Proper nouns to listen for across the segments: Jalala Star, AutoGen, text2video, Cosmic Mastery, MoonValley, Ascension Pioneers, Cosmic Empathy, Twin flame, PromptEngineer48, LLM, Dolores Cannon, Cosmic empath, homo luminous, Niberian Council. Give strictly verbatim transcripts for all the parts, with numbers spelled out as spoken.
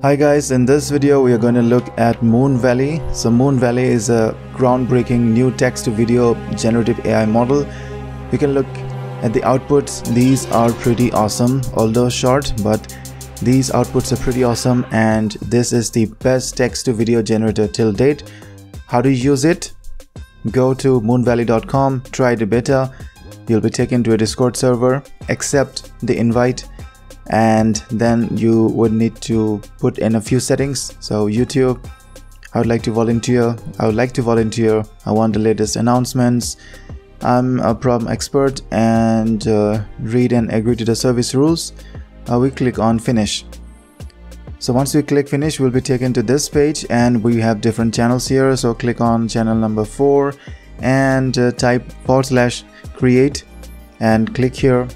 Hi guys, in this video we are going to look at MoonValley. So MoonValley is a groundbreaking new text-to-video generative A I model. You can look at the outputs. These are pretty awesome, although short, but these outputs are pretty awesome, and this is the best text-to-video generator till date. How do you use it? Go to moon valley dot com, try the beta. You'll be taken to a Discord server, accept the invite, and then you would need to put in a few settings. So YouTube, I would like to volunteer, I would like to volunteer, I want the latest announcements, I'm a prompt expert, and uh, read and agree to the service rules. Uh, we click on finish. So once we click finish, we'll be taken to this page, and we have different channels here. So click on channel number four and uh, type forward slash create and click here.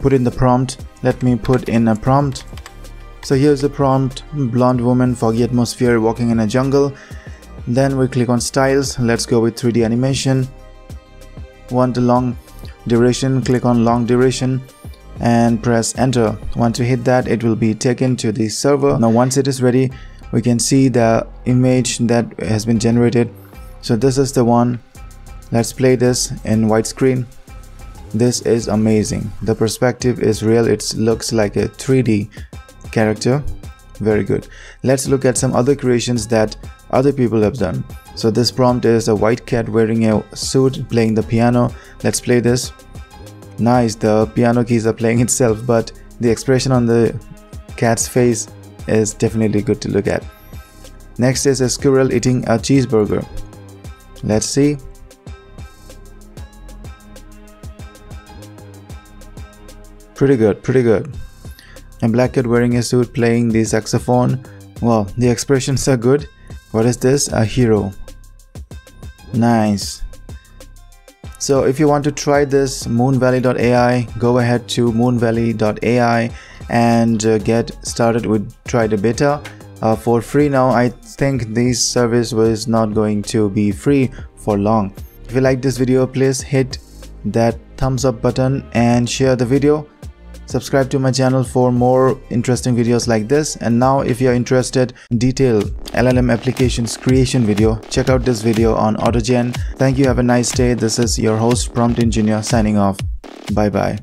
Put in the prompt. Let me put in a prompt. So here's the prompt: blonde woman, foggy atmosphere, walking in a jungle. Then we click on styles. Let's go with three D animation. Want a long duration? Click on long duration and press enter. Once we hit that, it will be taken to the server. Now once it is ready, we can see the image that has been generated. So this is the one. Let's play this in widescreen. This is amazing. The perspective is real. It looks like a three D character. Very good. Let's look at some other creations that other people have done. So this prompt is a white cat wearing a suit playing the piano. Let's play this. Nice, the piano keys are playing itself, but the expression on the cat's face is definitely good to look at. Next is a squirrel eating a cheeseburger. Let's see. Pretty good, pretty good. A black cat wearing a suit playing the saxophone. Wow, the expressions are good. What is this? A hero. Nice. So if you want to try this moon valley dot A I, go ahead to moon valley dot A I and uh, get started with try the beta uh, for free now. I think this service was not going to be free for long. If you like this video, please hit that thumbs up button and share the video. Subscribe to my channel for more interesting videos like this. And now if you're interested in detailed L L M applications creation video, check out this video on AutoGen. Thank you. Have a nice day. This is your host, Prompt Engineer, signing off. Bye bye.